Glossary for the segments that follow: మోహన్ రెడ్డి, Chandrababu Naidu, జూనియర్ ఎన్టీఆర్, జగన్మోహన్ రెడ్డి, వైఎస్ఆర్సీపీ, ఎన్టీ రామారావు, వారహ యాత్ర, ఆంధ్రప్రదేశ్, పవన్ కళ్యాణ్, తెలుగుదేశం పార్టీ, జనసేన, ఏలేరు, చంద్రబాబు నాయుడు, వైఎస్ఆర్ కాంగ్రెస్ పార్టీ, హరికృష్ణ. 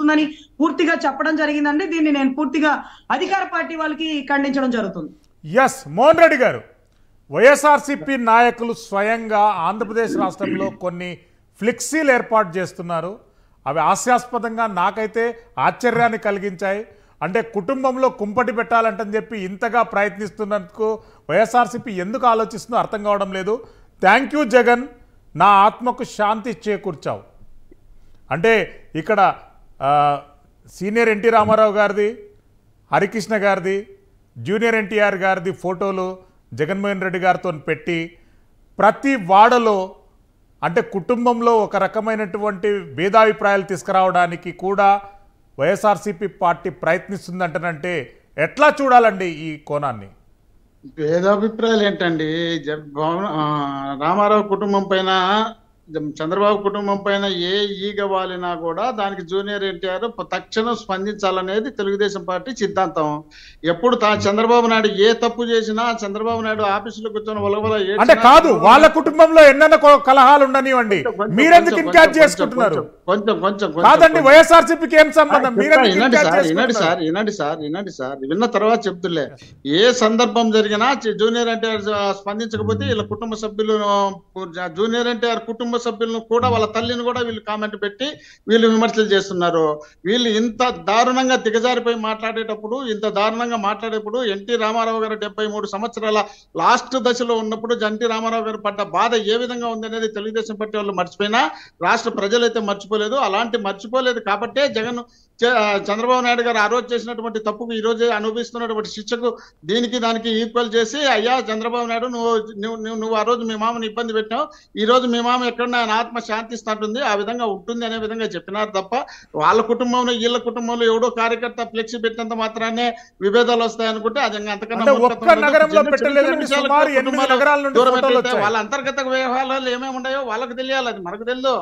జరుగుతుందని పూర్తిగా చెప్పడం జరిగిందండి. దీన్ని నేను పూర్తిగా అధికార పార్టీ వాళ్ళకి ఖండించడం జరుగుతుంది. yes మోహన్ రెడ్డి గారు, వైఎస్ఆర్సీపీ నాయకులు స్వయంగా ఆంధ్రప్రదేశ్ రాష్ట్రంలో కొన్ని ఫ్లెక్సీలు ఏర్పాటు చేస్తున్నారు. అవి హాస్యాస్పదంగా నాకైతే ఆశ్చర్యాన్ని కలిగించాయి. అంటే కుటుంబంలో కుంపటి పెట్టాలంటని చెప్పి ఇంతగా ప్రయత్నిస్తున్నందుకు వైఎస్ఆర్సీపీ ఎందుకు ఆలోచిస్తుందో అర్థం కావడం లేదు. థ్యాంక్ యూ జగన్, నా ఆత్మకు శాంతి చేకూర్చావు. అంటే ఇక్కడ సీనియర్ ఎన్టీ రామారావు గారిది, హరికృష్ణ గారిది, జూనియర్ ఎన్టీఆర్ గారిది ఫోటోలు జగన్మోహన్ రెడ్డి గారితో పెట్టి ప్రతి వాడలో అంటే కుటుంబంలో ఒక రకమైనటువంటి భేదాభిప్రాయాలు తీసుకురావడానికి కూడా వైఎస్ఆర్సీపీ పార్టీ ప్రయత్నిస్తుందంటనంటే ఎట్లా చూడాలండి ఈ కోణాన్ని? భేదాభిప్రాయాలు ఏంటండి, రామారావు కుటుంబం పైన చంద్రబాబు కుటుంబం పైన ఏ ఈగ వాలినా కూడా దానికి జూనియర్ ఎన్టీఆర్ తక్షణం స్పందించాలనేది తెలుగుదేశం పార్టీ సిద్ధాంతం. ఎప్పుడు చంద్రబాబు నాయుడు ఏ తప్పు చేసినా, చంద్రబాబు నాయుడు ఆఫీసులో కూర్చొని వలవల అంటే కాదు, వాళ్ళ కుటుంబంలో ఎన్నెన్న కలహాలు ఉండనివ్వండి, మీరెందుకు ఇన్ఛార్జ్ చేసుకుంటున్నారు? కొంచెం కొంచెం కాదండి, వైఎస్ఆర్సీపీకి ఏం సంబంధం? వినండి సార్, విన్న తర్వాత చెప్తులే. ఏ సందర్భం జరిగినా జూనియర్ ఎన్టీఆర్ స్పందించకపోతే వీళ్ళ కుటుంబ సభ్యులు, జూనియర్ ఎన్టీఆర్ కుటుంబ సభ్యులను కూడా, వాళ్ళ తల్లిని కూడా వీళ్ళు కామెంట్ పెట్టి వీళ్ళు విమర్శలు చేస్తున్నారు. వీళ్ళు ఇంత దారుణంగా దిగజారిపోయి మాట్లాడేటప్పుడు, ఇంత దారుణంగా మాట్లాడేప్పుడు ఎన్టీ రామారావు గారు 73 సంవత్సరాల లాస్ట్ దశలో ఉన్నప్పుడు ఎన్టీ రామారావు గారు పడ్డ బాధ ఏ విధంగా ఉందనేది తెలుగుదేశం పార్టీ వాళ్ళు మర్చిపోయినా రాష్ట్ర ప్రజలైతే మర్చిపోలేదు. అలాంటి మర్చిపోలేదు కాబట్టే జగన్, చంద్రబాబు నాయుడు గారు ఆ రోజు చేసినటువంటి తప్పుకు ఈ రోజు అనుభవిస్తున్నటువంటి శిక్షకు దీనికి దానికి ఈక్వల్ చేసి, అయ్యా చంద్రబాబు నాయుడు నువ్వు ఆ రోజు మీ మామని ఇబ్బంది పెట్టావు, ఈ రోజు మీ మామ ఎక్కడన్నా ఆయన ఆత్మ శాంతిస్తుంటుంది, ఆ విధంగా ఉంటుంది అనే విధంగా చెప్పినారు తప్ప వాళ్ళ కుటుంబంలో వీళ్ళ కుటుంబంలో ఎవడో కార్యకర్త ఫ్లెక్సీ పెట్టినంత మాత్రానే విభేదాలు వస్తాయనుకుంటే అది అంతకన్నా వాళ్ళ అంతర్గత వ్యవహారాలు ఏమేమి ఉన్నాయో వాళ్ళకు తెలియాలి, అది మనకు తెలియదు.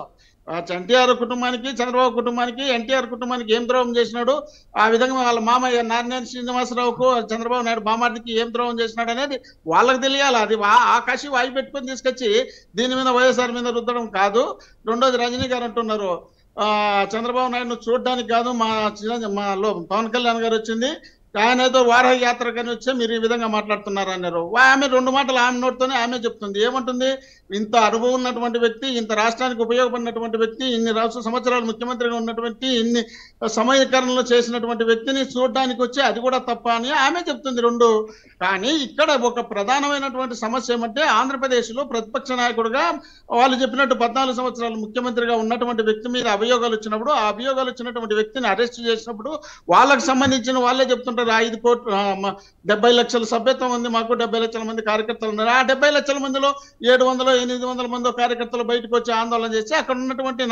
ఎన్టీఆర్ కుటుంబానికి, చంద్రబాబు కుటుంబానికి, ఎన్టీఆర్ కుటుంబానికి ఏం ద్రోహం చేసినాడు, ఆ విధంగా వాళ్ళ మామయ్య నారాయణ శ్రీనివాసరావుకు చంద్రబాబు నాయుడు బామార్డికి ఏం ద్రోహం చేసినాడు అనేది వాళ్ళకి తెలియాలి. అది ఆకాశం వాయి పెట్టుకొని తీసుకొచ్చి దీని మీద వైఎస్ఆర్ మీద రుద్దడం కాదు. రెండోది రజనీ గారు అంటున్నారు, చంద్రబాబు నాయుడును చూడడానికి కాదు మా పవన్ కళ్యాణ్ గారు వచ్చింది, ఆయన ఏదో వారహ యాత్ర కానీ వచ్చే మీరు ఈ విధంగా మాట్లాడుతున్నారు అన్నారు. ఆమె రెండు మాటలు ఆమె నోటితోనే ఆమె చెప్తుంది. ఏమంటుంది, ఇంత అనుభవం ఉన్నటువంటి వ్యక్తి, ఇంత రాష్ట్రానికి ఉపయోగపడినటువంటి వ్యక్తి, ఇన్ని సంవత్సరాలు ముఖ్యమంత్రిగా ఉన్నటువంటి, ఇన్ని సమీకరణలు చేసినటువంటి వ్యక్తిని చూడడానికి వచ్చి అది కూడా తప్ప అని ఆమె చెప్తుంది రెండు. కానీ ఇక్కడ ఒక ప్రధానమైనటువంటి సమస్య ఏమంటే, ఆంధ్రప్రదేశ్లో ప్రతిపక్ష నాయకుడుగా వాళ్ళు చెప్పినట్టు 14 సంవత్సరాలు ముఖ్యమంత్రిగా ఉన్నటువంటి వ్యక్తి మీద అభియోగాలు వచ్చినప్పుడు, ఆ అభియోగాలు వచ్చినటువంటి వ్యక్తిని అరెస్ట్ చేసినప్పుడు వాళ్ళకు సంబంధించిన వాళ్ళే చెప్తుంటారు 5 కోట్ల 70 లక్షల సభ్యత్వం ఉంది మాకు, 70 లక్షల మంది కార్యకర్తలు ఉన్నారు. ఆ 70 లక్షల మందిలో 700 800 మంది కార్యకర్తలు బయటకు వచ్చి ఆందోళన చేసి అక్కడ ఉన్నటువంటి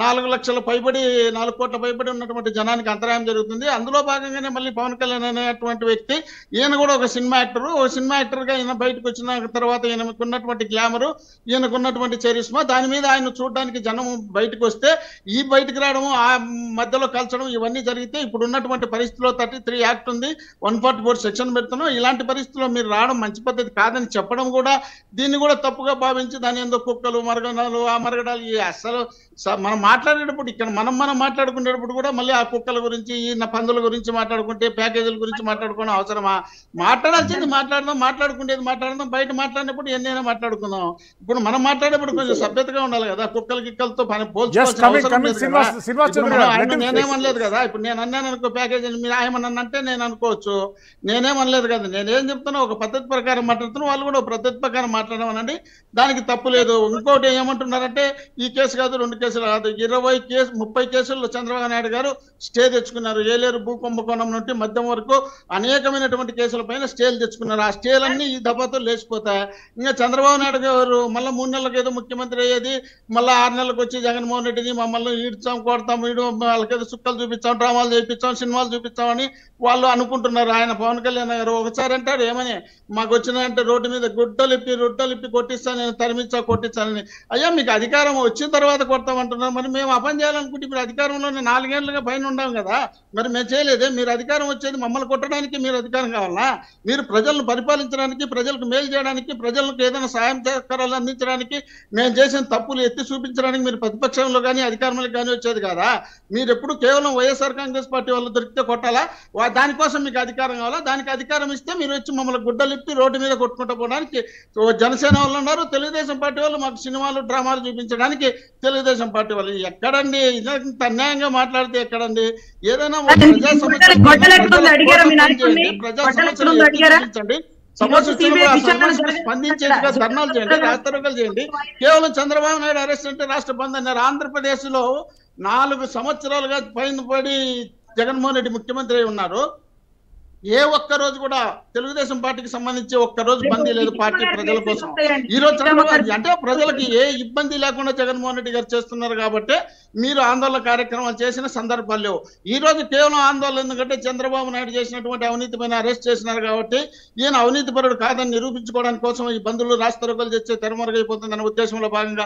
4 లక్షల పైబడి, 4 కోట్ల పైబడి ఉన్నటువంటి జనానికి అంతరాయం జరుగుతుంది. అందులో భాగంగానే మళ్ళీ పవన్ కళ్యాణ్ అనేటువంటి వ్యక్తి, ఈయన కూడా ఒక సినిమా యాక్టర్, ఒక సినిమా యాక్టర్గా ఈయన బయటకు వచ్చిన తర్వాత ఈయనకున్నటువంటి గ్లామరు, ఈయనకున్నటువంటి చరిష్మా, దాని మీద ఆయన చూడడానికి జనం బయటకు వస్తే ఈ బయటకు రావడము, ఆ మధ్యలో కలచడం, ఇవన్నీ జరిగితే ఇప్పుడు ఉన్నటువంటి పరిస్థితిలో 33 యాక్ట్ ఉంది, 144 సెక్షన్ పెడుతున్నాం. ఇలాంటి పరిస్థితుల్లో మీరు రావడం మంచి పద్ధతి కాదని చెప్పడం కూడా, దీన్ని కూడా తప్పుగా భావించి దాని ఎందుకు కుక్కలు మరగడాలు ఆ మరగడాలు అసలు మనం మాట్లాడేటప్పుడు, ఇక్కడ మనం మాట్లాడుకునేటప్పుడు కూడా మళ్ళీ ఆ కుక్కల గురించి ఈ పందుల గురించి మాట్లాడుకుంటే, ప్యాకేజీల గురించి మాట్లాడుకోవడం అవసరమా? మాట్లాడాల్సింది మాట్లాడదాం, మాట్లాడుకునేది మాట్లాడదాం, బయట మాట్లాడినప్పుడు ఎన్నైనా మాట్లాడుకుందాం. ఇప్పుడు మనం మాట్లాడేప్పుడు కొంచెం సభ్యతగా ఉండాలి కదా, కుక్కల గిక్కలతో పోల్చుకోవచ్చు. నేనేమనలేదు కదా, ఇప్పుడు నేను అన్నాను అనుకో ప్యాకేజీ, మీరు ఆయమనంటే నేను అనుకోవచ్చు, నేనేమనలేదు కదా. నేనేం చెప్తున్నా, ఒక పద్ధతి ప్రకారం మాట్లాడుతున్నా, వాళ్ళు కూడా పద్ధతి ప్రకారం మాట్లాడమనండి, దానికి తప్పు లేదు. ఇంకోటి ఏమంటున్నారంటే ఈ కేసు కాదు, 2 కేసులు కాదు, 20 కేసు 30 కేసుల్లో చంద్రబాబు నాయుడు గారు స్టే తెచ్చుకున్నారు. ఏలేరు భూ కుంభకోణం నుండి మద్యం వరకు అనేకమైనటువంటి కేసుల పైన స్టేలు తెచ్చుకున్నారు. ఆ స్టేలన్నీ ఈ దబాతో లేచిపోతాయి. ఇంకా చంద్రబాబు నాయుడు గారు మళ్ళీ 3 నెలలకు ఏదో ముఖ్యమంత్రి అయ్యేది, మళ్ళీ 6 నెలలకు వచ్చి జగన్మోహన్ రెడ్డిని మమ్మల్ని ఈడ్చాం, కొడతాం, వీడు వాళ్ళకేదో సుక్కలు చూపించాం, డ్రామాలు చేయించాం, సినిమాలు చూపించామని వాళ్ళు అనుకుంటున్నారు ఆయన పవన్ కళ్యాణ్ గారు ఒకసారి అంటారు ఏమని మాకు వచ్చినంటే రోడ్డు మీద గుడ్డలిప్పి కొట్టిస్తా నేను కొట్టించాలని అయ్యా మీకు అధికారం వచ్చిన తర్వాత కొడతామంటున్నారు మరి మేము అపం చేయాలనుకుంటే ఇప్పుడు అధికారంలోనే 4 ఏళ్లుగా పైన ఉన్నాం కదా మరి మేము చేయలేదే మీరు అధికారం వచ్చేది మమ్మల్ని కొట్టడానికి మీరు అధికారం కావాలా మీరు ప్రజలను పరిపాలించడానికి ప్రజలకు మేలు చేయడానికి ప్రజలకు ఏదైనా సాయం చేకరాలు అందించడానికి నేను చేసిన తప్పులు ఎత్తి చూపించడానికి మీరు ప్రతిపక్షంలో కానీ అధికారంలో కానీ వచ్చేది కదా మీరు ఎప్పుడు కేవలం వైఎస్ఆర్ కాంగ్రెస్ పార్టీ వాళ్ళు దొరికితే కొట్టాలా దానికోసం మీకు అధికారం కావాలా దానికి అధికారం ఇస్తే మీరు వచ్చి మమ్మల్ని గుడ్డలిప్పి రోడ్డు మీద కొట్టుకుంటూ పోవడానికి జనసేన వాళ్ళు ఉన్నారు తెలుగుదేశం పార్టీ వాళ్ళు మాకు సినిమాలు డ్రామాలు చూపించడానికి తెలుగుదేశం పార్టీ వాళ్ళు ఎక్కడండి ఇంత అన్యాయంగా మాట్లాడితే ఎక్కడండి ఏదైనా ప్రజా సమస్య స్పందించేదిగా ధర్నాలు చేయండి రాస్తారోకలు చేయండి కేవలం చంద్రబాబు నాయుడు అరెస్ట్ అంటే రాష్ట్ర బంద్ అన్నారు ఆంధ్రప్రదేశ్ లో 4 సంవత్సరాలుగా పైన పడి జగన్మోహన్ రెడ్డి ముఖ్యమంత్రి అయి ఉన్నారు ఏ ఒక్క రోజు కూడా తెలుగుదేశం పార్టీకి సంబంధించి ఒక్క రోజు బందీ లేదు పార్టీ ప్రజల కోసం ఈ రోజు అంటే ప్రజలకు ఏ ఇబ్బంది లేకుండా జగన్మోహన్ రెడ్డి గారు చేస్తున్నారు కాబట్టి మీరు ఆందోళన కార్యక్రమాలు చేసిన సందర్భాలు లేవు ఈ రోజు కేవలం ఆందోళన ఎందుకంటే చంద్రబాబు నాయుడు చేసినటువంటి అవినీతి పైన అరెస్ట్ చేసినారు కాబట్టి ఈయన అవినీతిపరుడు కాదని నిరూపించుకోవడానికి కోసం ఈ బంధువులు రాస్తారోకలు తెచ్చే తెరమరుగైపోతుందన్న ఉద్దేశంలో భాగంగా